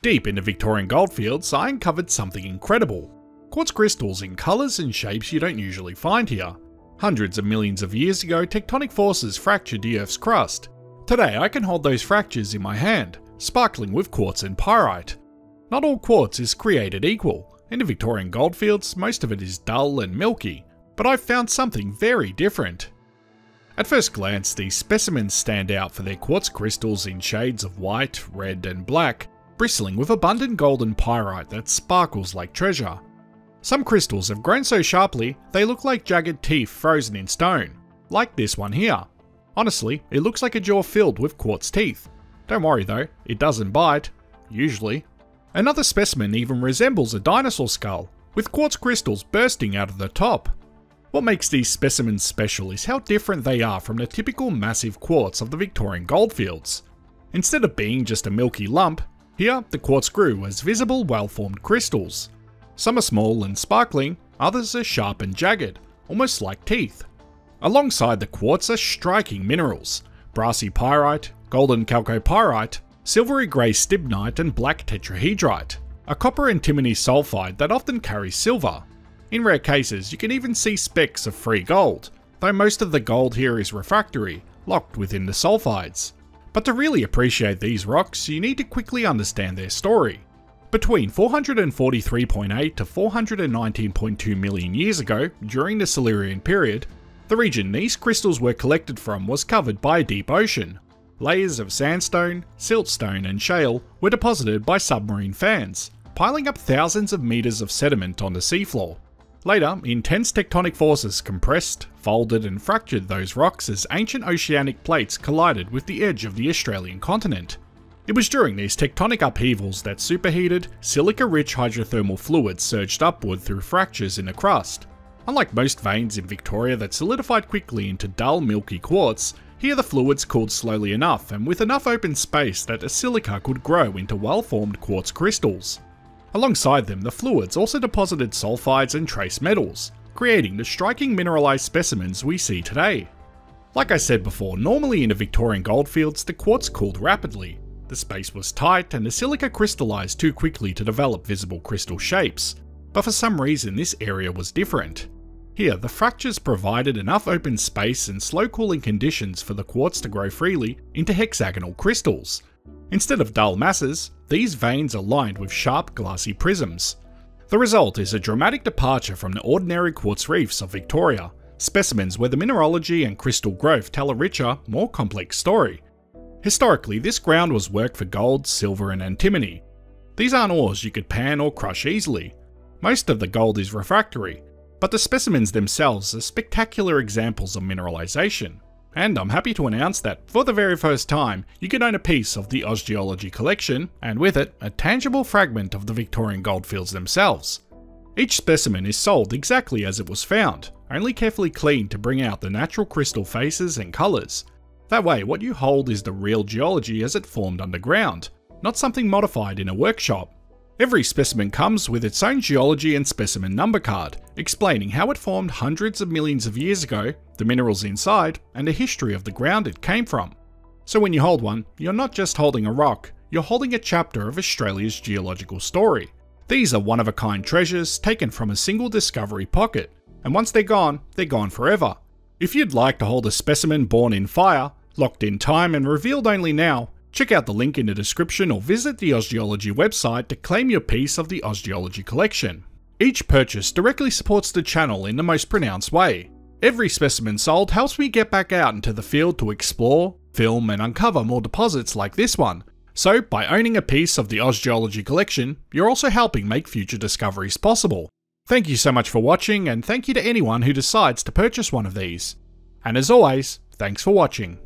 Deep in the Victorian Goldfields, I uncovered something incredible. Quartz crystals in colours and shapes you don't usually find here. Hundreds of millions of years ago, tectonic forces fractured the Earth's crust. Today I can hold those fractures in my hand, sparkling with quartz and pyrite. Not all quartz is created equal. In the Victorian Goldfields, most of it is dull and milky, but I've found something very different. At first glance, these specimens stand out for their quartz crystals in shades of white, red and black, bristling with abundant golden pyrite that sparkles like treasure. Some crystals have grown so sharply, they look like jagged teeth frozen in stone, like this one here. Honestly, it looks like a jaw filled with quartz teeth. Don't worry though, it doesn't bite, usually. Another specimen even resembles a dinosaur skull, with quartz crystals bursting out of the top. What makes these specimens special is how different they are from the typical massive quartz of the Victorian Goldfields. Instead of being just a milky lump, here the quartz grew as visible, well-formed crystals. Some are small and sparkling, others are sharp and jagged, almost like teeth. Alongside the quartz are striking minerals: brassy pyrite, golden chalcopyrite, silvery grey stibnite and black tetrahedrite, a copper antimony sulfide that often carries silver. In rare cases, you can even see specks of free gold, though most of the gold here is refractory, locked within the sulfides. But to really appreciate these rocks, you need to quickly understand their story. Between 443.8 to 419.2 million years ago, during the Silurian Period, the region these crystals were collected from was covered by a deep ocean. Layers of sandstone, siltstone and shale were deposited by submarine fans, piling up thousands of meters of sediment on the seafloor. Later, intense tectonic forces compressed, folded and fractured those rocks as ancient oceanic plates collided with the edge of the Australian continent. It was during these tectonic upheavals that superheated, silica-rich hydrothermal fluids surged upward through fractures in the crust. Unlike most veins in Victoria that solidified quickly into dull milky quartz, here the fluids cooled slowly enough and with enough open space that the silica could grow into well-formed quartz crystals. Alongside them, the fluids also deposited sulfides and trace metals, creating the striking mineralized specimens we see today. Like I said before, normally in the Victorian Goldfields, the quartz cooled rapidly. The space was tight and the silica crystallized too quickly to develop visible crystal shapes, but for some reason this area was different. Here, the fractures provided enough open space and slow cooling conditions for the quartz to grow freely into hexagonal crystals. Instead of dull masses, these veins are lined with sharp glassy prisms. The result is a dramatic departure from the ordinary quartz reefs of Victoria, specimens where the mineralogy and crystal growth tell a richer, more complex story. Historically, this ground was worked for gold, silver and antimony. These aren't ores you could pan or crush easily. Most of the gold is refractory, but the specimens themselves are spectacular examples of mineralization. And I'm happy to announce that, for the very first time, you can own a piece of the OzGeology collection, and with it, a tangible fragment of the Victorian Goldfields themselves. Each specimen is sold exactly as it was found, only carefully cleaned to bring out the natural crystal faces and colours. That way, what you hold is the real geology as it formed underground, not something modified in a workshop. Every specimen comes with its own geology and specimen number card, explaining how it formed hundreds of millions of years ago, the minerals inside, and the history of the ground it came from. So when you hold one, you're not just holding a rock, you're holding a chapter of Australia's geological story. These are one-of-a-kind treasures taken from a single discovery pocket, and once they're gone forever. If you'd like to hold a specimen born in fire, locked in time and revealed only now, check out the link in the description or visit the OzGeology website to claim your piece of the OzGeology collection. Each purchase directly supports the channel in the most pronounced way. Every specimen sold helps me get back out into the field to explore, film and uncover more deposits like this one. So by owning a piece of the OzGeology collection, you're also helping make future discoveries possible. Thank you so much for watching and thank you to anyone who decides to purchase one of these. And as always, thanks for watching.